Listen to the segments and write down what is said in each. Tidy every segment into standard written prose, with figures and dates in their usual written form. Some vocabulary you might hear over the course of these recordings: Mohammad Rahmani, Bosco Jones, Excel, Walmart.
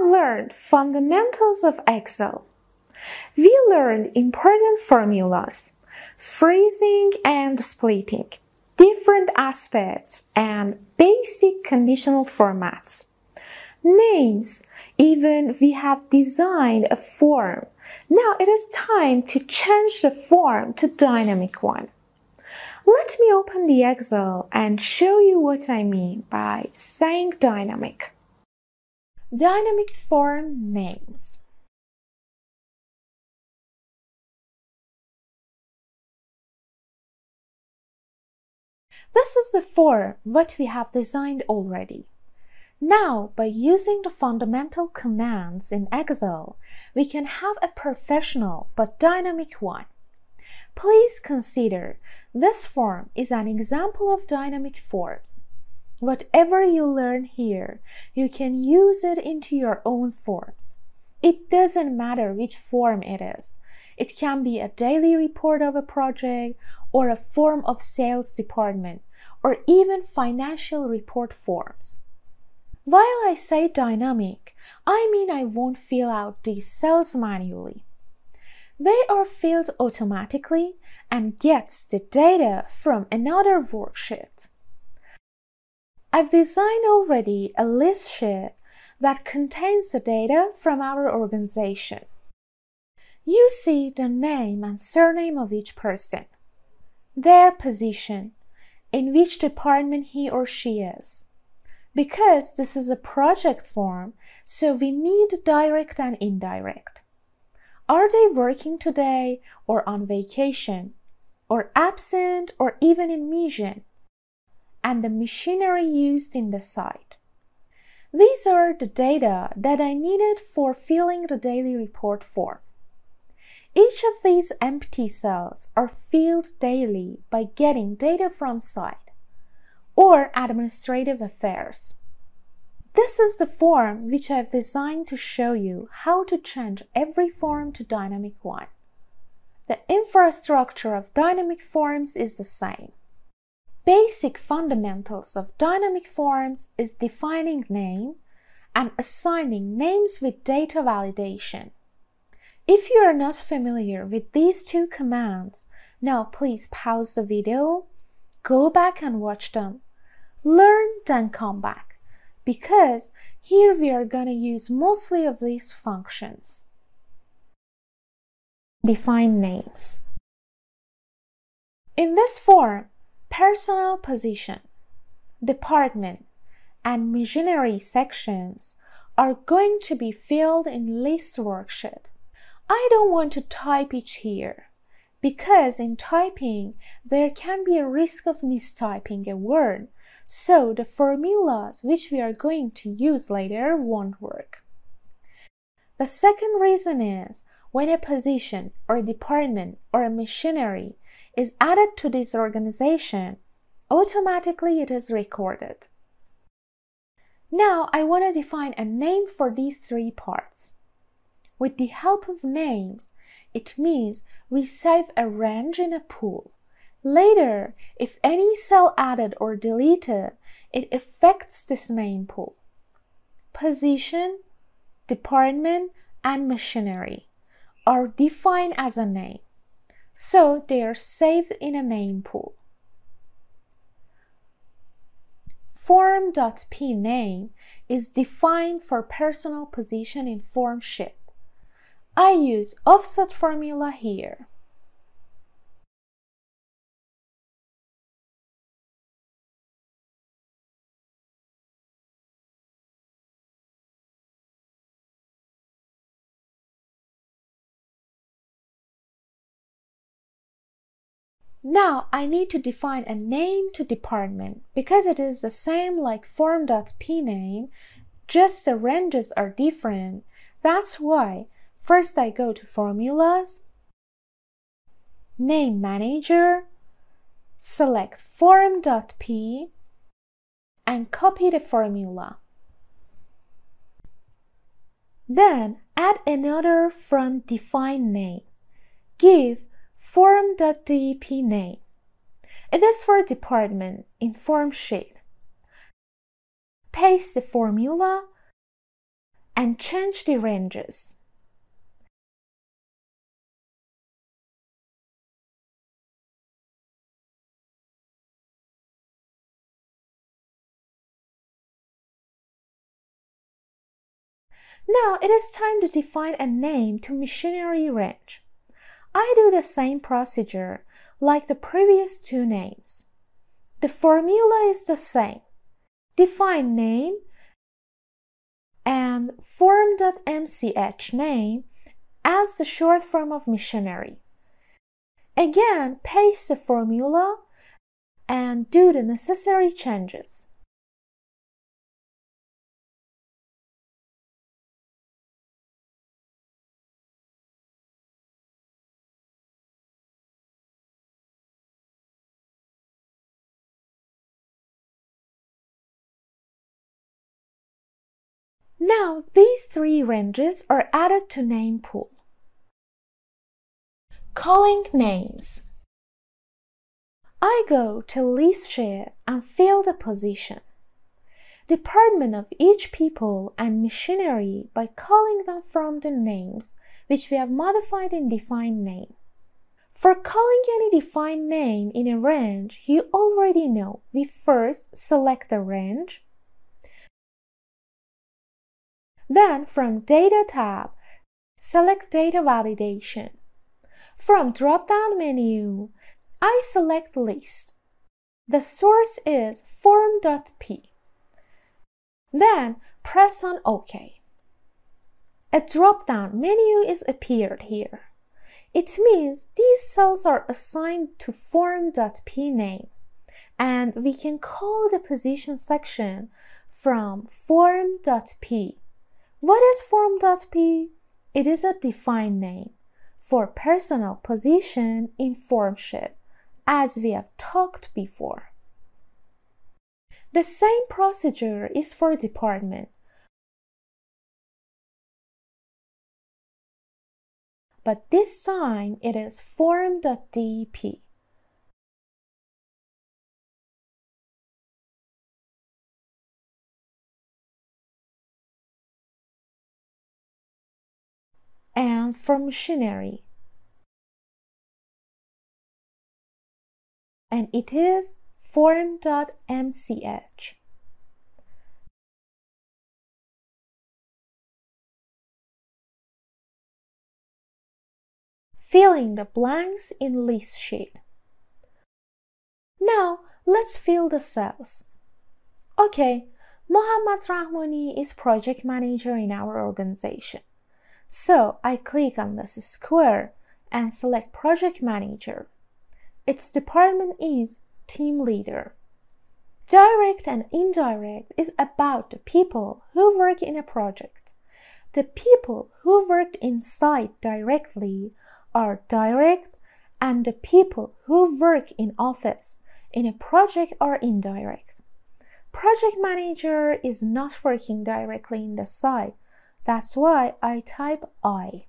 learned fundamentals of Excel. We learned important formulas, freezing and splitting, different aspects and basic conditional formats, names, even we have designed a form. Now it is time to change the form to dynamic one. Let me open the Excel and show you what I mean by saying dynamic. Dynamic form names. This is the form what we have designed already. Now, by using the fundamental commands in Excel, we can have a professional but dynamic one. Please consider this form is an example of dynamic forms. Whatever you learn here, you can use it into your own forms. It doesn't matter which form it is. It can be a daily report of a project or a form of sales department or even financial report forms. While I say dynamic, I mean I won't fill out these cells manually. They are filled automatically and gets the data from another worksheet. I've designed already a list sheet that contains the data from our organization. You see the name and surname of each person, their position, in which department he or she is. Because this is a project form, so we need direct and indirect. Are they working today or on vacation, or absent or even in mission? And the machinery used in the site. These are the data that I needed for filling the daily report form. Each of these empty cells are filled daily by getting data from site or administrative affairs. This is the form which I've designed to show you how to change every form to dynamic one. The infrastructure of dynamic forms is the same. Basic fundamentals of dynamic forms is defining name and assigning names with data validation. If you are not familiar with these two commands, now please pause the video, go back and watch them, learn then come back, because here we are gonna use mostly of these functions. Define names. In this form, personal position, department, and missionary sections are going to be filled in list worksheet. I don't want to type each here, because in typing there can be a risk of mistyping a word, so the formulas which we are going to use later won't work. The second reason is when a position or a department or a missionary is added to this organization, automatically it is recorded. Now I want to define a name for these three parts. With the help of names, it means we save a range in a pool. Later, if any cell added or deleted, it affects this name pool. Position, department, and missionary are defined as a name, so they are saved in a name pool. Form.p name is defined for personal position in form sheet. I use offset formula here. Now I need to define a name to department because it is the same like form.p name, just the ranges are different. That's why first I go to formulas, name manager, select form.p and copy the formula. Then add another from define name. Give form.dep name. It is for department in form sheet. Paste the formula and change the ranges. Now it is time to define a name to machinery range. I do the same procedure like the previous two names. The formula is the same. Define name and form.mch name as the short form of machinery. Again, paste the formula and do the necessary changes. Now, these three ranges are added to name pool. Calling names. I go to list share and fill the position, department of each people and machinery by calling them from the names which we have modified in defined name. For calling any defined name in a range, you already know we first select the range. Then, from Data tab, select Data Validation. From drop-down menu, I select List. The source is form.p. Then, press on OK. A drop-down menu is appeared here. It means these cells are assigned to form.p name, and we can call the position section from form.p. What is form.p? It is a defined name for personal position in FormShare, as we have talked before. The same procedure is for department, but this time it is form.dep. And for machinery, and it is form.mch. Filling the blanks in list sheet. Now let's fill the cells. Okay, Mohammad Rahmani is project manager in our organization. So I click on this square and select Project Manager. Its department is Team Leader. Direct and indirect is about the people who work in a project. The people who worked inside directly are direct, and the people who work in office in a project are indirect. Project Manager is not working directly in the site. That's why I type I.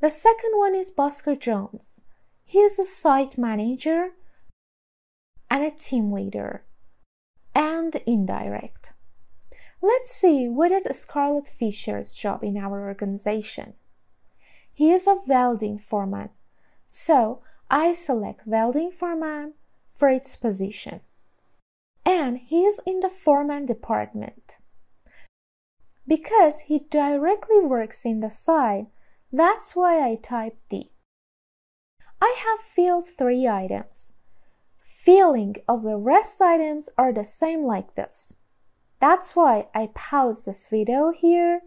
The second one is Bosco Jones. He is a site manager and a team leader and indirect. Let's see what is Scarlett Fisher's job in our organization. He is a welding foreman, so I select welding foreman for its position. And he is in the foreman department. Because he directly works in the site, that's why I type D. I have filled three items. Filling of the rest items are the same like this. That's why I pause this video here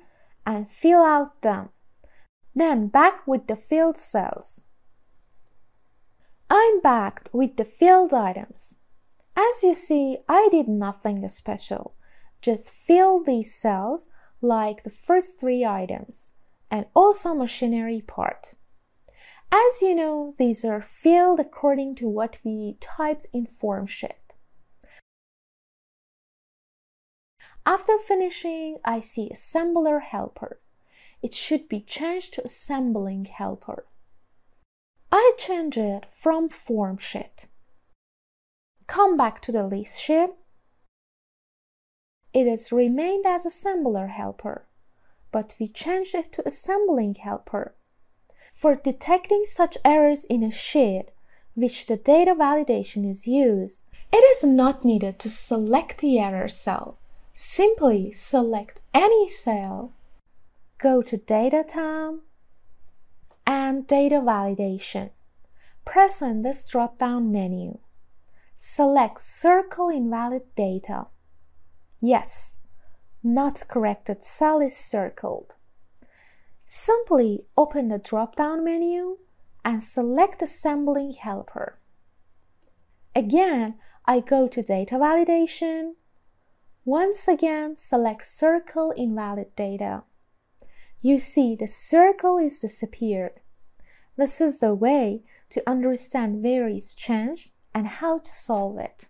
and fill out them. Then back with the filled cells. I'm back with the filled items. As you see, I did nothing special. Just fill these cells like the first three items, and also machinery part. As you know, these are filled according to what we typed in FormSheet. After finishing, I see Assembler Helper. It should be changed to Assembling Helper. I change it from FormSheet. Come back to the list sheet It has remained as assembler helper, but we changed it to assembling helper. For detecting such errors in a sheet, which the data validation is used, it is not needed to select the error cell. Simply select any cell, go to Data Time and Data Validation. Press on this drop-down menu. Select Circle Invalid Data. Yes, not corrected cell is circled. Simply open the drop-down menu and select Assembling Helper. Again, I go to Data Validation. Once again, select Circle Invalid Data. You see the circle is disappeared. This is the way to understand where is changed and how to solve it.